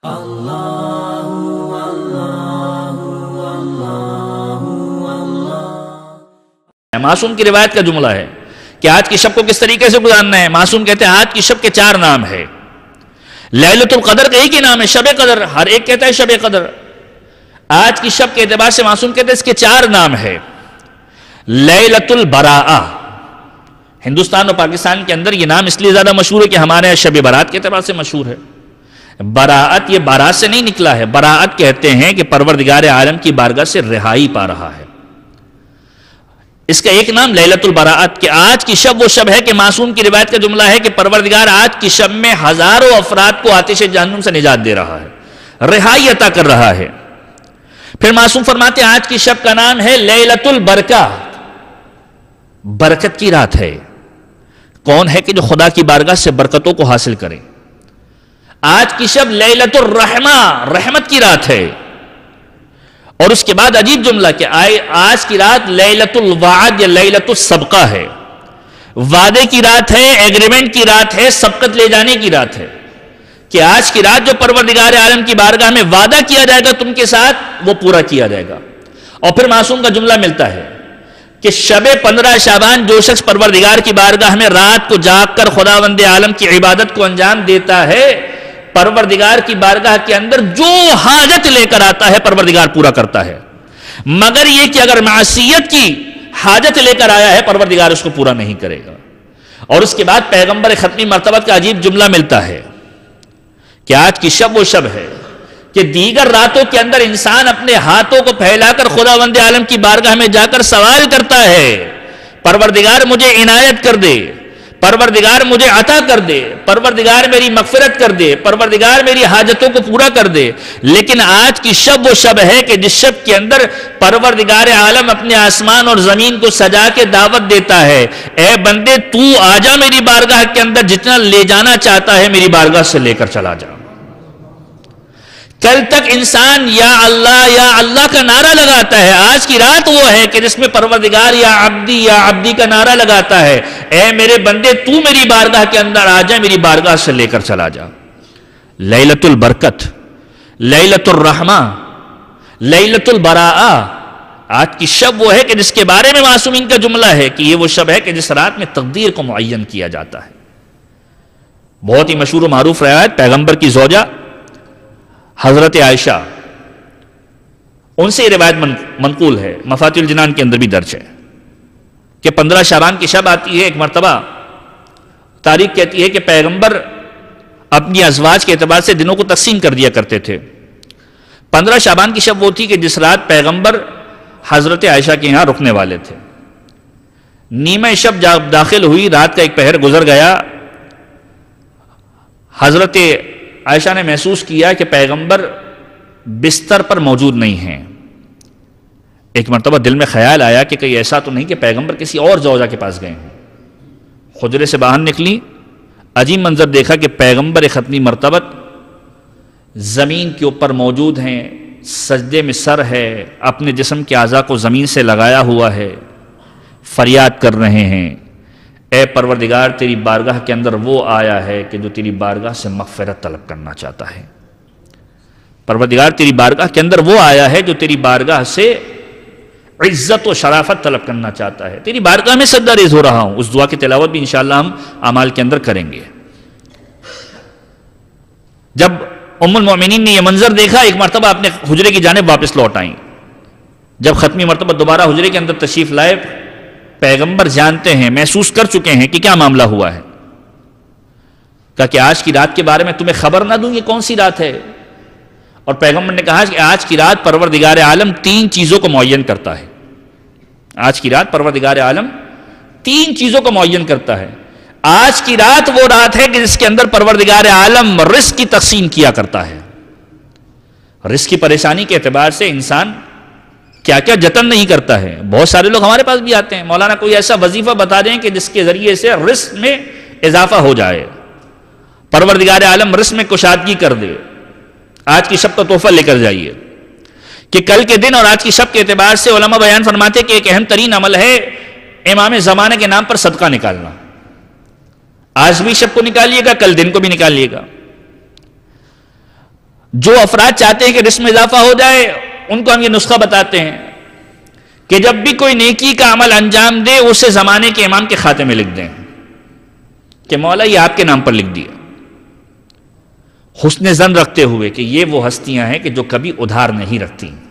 अल्लाहु अल्लाहु अल्लाहु अल्लाह। मासूम की रिवायत का जुमला है कि आज की शब को किस तरीके से गुजारना है। मासूम कहते हैं आज की शब के चार नाम है। लैलतुल कदर का एक ही नाम है शब कदर, हर एक कहता है शब कदर। आज की शब के एतबार से मासूम कहते हैं इसके चार नाम है। लैलतुल बराआ, हिंदुस्तान और पाकिस्तान के अंदर यह नाम इसलिए ज्यादा मशहूर है कि हमारे यहाँ शब बारात के एतबार से मशहूर है। बराअत ये बारात से नहीं निकला है, बराअत कहते हैं कि परवरदिगार आलम की बारगाह से रिहाई पा रहा है। इसका एक नाम लैलतुल बराअत के। आज की शब वो शब है कि मासूम की रिवायत का जुमला है कि परवरदिगार आज की शब में हजारों अफराद को आतिश जहन्नुम से निजात दे रहा है, रिहाई अता कर रहा है। फिर मासूम फरमाते हैं आज की शब का नाम है लैलतुल बरकत, बरकत की रात है। कौन है कि जो खुदा की बारगाह से बरकतों को हासिल करे। आज की शब लैलतुर रहमा, रहमत की रात है। और उसके बाद अजीब जुमला कि आज की रात लैलतुल वाद या लैलतुल सबका है, वादे की रात है, एग्रीमेंट की रात है, सबकत ले जाने की रात है। कि आज की रात जो परवरदिगार आलम की बारगाह में वादा किया जाएगा तुम के साथ वो पूरा किया जाएगा। और फिर मासूम का जुमला मिलता है कि शबे 15 शाबान जो शख्स परवरदिगार की बारगाह में रात को जाग कर खुदावंदे आलम की इबादत को अंजाम देता है, परवरदिगार की बारगाह के अंदर जो हाजत लेकर आता है परवरदिगार पूरा करता है। मगर यह कि अगर मासियत की हाजत लेकर आया है परवरदिगार उसको पूरा नहीं करेगा। और उसके बाद पैगंबर खत्मी मर्तबत का अजीब जुमला मिलता है कि आज की शब वो शब है कि दीगर रातों के अंदर इंसान अपने हाथों को फैलाकर खुदावंदे आलम की बारगाह में जाकर सवाल करता है, परवरदिगार मुझे इनायत कर दे, परवरदिगार मुझे अता कर दे, परवरदिगार मेरी मगफिरत कर दे, परवरदिगार मेरी हाजतों को पूरा कर दे। लेकिन आज की शब वो शब है कि जिस शब के अंदर परवरदिगार आलम अपने आसमान और जमीन को सजा के दावत देता है, ए बंदे तू आजा मेरी बारगाह के अंदर, जितना ले जाना चाहता है मेरी बारगाह से लेकर चला जा। कल तक इंसान या अल्लाह का नारा लगाता है, आज की रात वो है कि जिसमें परवरदिगार या अब्दी का नारा लगाता है, ए मेरे बंदे तू मेरी बारगाह के अंदर आ जा, मेरी बारगाह से लेकर चला जा। लैलतुल बरकत, लैलतुर रहमा, लैलतुल बराआ, आज की शब वो है कि जिसके बारे में मासूमीन का जुमला है कि ये वो शब है कि जिस रात में तकदीर को मुअय्यन किया जाता है। बहुत ही मशहूर और मारूफ रिवायत, पैगंबर की ज़ौजा हजरत आयशा उनसे रिवायत मनकूल है, मफातिल जिनान के अंदर भी दर्ज है कि 15 शाबान की शब आती है। एक मरतबा तारीख कहती है कि पैगंबर अपनी अजवाज के एतबार से दिनों को तकसीम कर दिया करते थे। 15 शाबान की शब वो थी कि जिस रात पैगंबर हजरत आयशा के यहाँ रुकने वाले थे। नीमे शब जब दाखिल हुई, रात का एक पहर गुजर गया, हजरत आयशा ने महसूस किया कि पैगंबर बिस्तर पर मौजूद नहीं हैं। एक मरतबा दिल में ख्याल आया कि कहीं ऐसा तो नहीं कि पैगंबर किसी और ज़ौजा के पास गए हैं। खुजरे से बाहर निकली, अजीब मंजर देखा कि पैगंबर खत्मी मरतबत ज़मीन के ऊपर मौजूद हैं, सजदे में सर है, अपने जिस्म के आज़ा को ज़मीन से लगाया हुआ है, फरियाद कर रहे हैं, ए परवरदिगार तेरी बारगाह के अंदर वो आया है कि जो तेरी बारगाह से मगफिरत तलब करना चाहता है, परवरदिगार तेरी बारगाह के अंदर वो आया है जो तेरी बारगाह से इज्जत और शराफत तलब करना चाहता है, तेरी बारगाह में सजदा रेज़ हो रहा हूं। उस दुआ की तिलावत भी इंशाअल्लाह हम अमाल के अंदर करेंगे। जब उम्मुल मोमिनीन ने यह मंजर देखा, एक मरतबा अपने हुजरे की जानिब वापस लौट आई। जब खत्मी मरतबा दोबारा हुजरे के अंदर तशरीफ लाए, पैगंबर जानते हैं, महसूस कर चुके हैं कि क्या मामला हुआ है। कहा कि आज की रात के बारे में तुम्हें खबर ना दूं, ये कौन सी रात है? और पैगंबर ने कहा कि आज की रात परवरदिगार आलम तीन चीजों को मुअय्यन करता है। आज की रात परवरदिगार आलम तीन चीजों को मुअय्यन करता है। आज की रात वो रात है कि जिसके अंदर परवरदिगार आलम रिस्क की तकसीम किया करता है। रिस्क की परेशानी के एतबार से इंसान क्या क्या जतन नहीं करता है। बहुत सारे लोग हमारे पास भी आते हैं, मौलाना कोई ऐसा वजीफा बता दें कि जिसके जरिए से रिस्क में इजाफा हो जाए, परवरदिगार आलम रिस्क में कुशादगी कर दे। आज की शब का तोहफा लेकर जाइए कि कल के दिन और आज की शब के एतबार से उलमा बयान फरमाते कि एक अहम तरीन अमल है इमाम जमाने के नाम पर सदका निकालना। आज भी शब को निकालिएगा, कल दिन को भी निकालिएगा। जो अफराद चाहते हैं कि रिस्क में इजाफा हो जाए उनको हम ये नुस्खा बताते हैं कि जब भी कोई नेकी का अमल अंजाम दे उसे ज़माने के इमाम के खाते में लिख दें कि मौला ये आपके नाम पर लिख दिया, हुस्न ज़न रखते हुए कि ये वो हस्तियां हैं कि जो कभी उधार नहीं रखती।